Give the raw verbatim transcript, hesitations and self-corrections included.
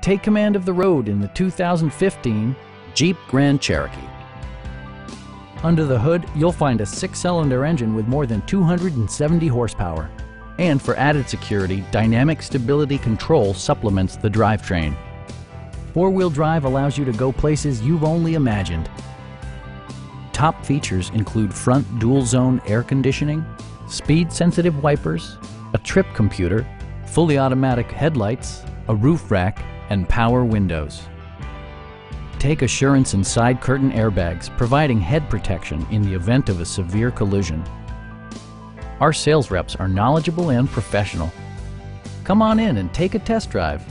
Take command of the road in the two thousand fifteen Jeep Grand Cherokee. Under the hood, you'll find a six-cylinder engine with more than two hundred seventy horsepower. And for added security, dynamic stability control supplements the drivetrain. Four-wheel drive allows you to go places you've only imagined. Top features include front dual-zone air conditioning, speed-sensitive wipers, a trip computer, fully automatic headlights, a roof rack, and power windows. Take assurance in side curtain airbags, providing head protection in the event of a severe collision. Our sales reps are knowledgeable and professional. Come on in and take a test drive.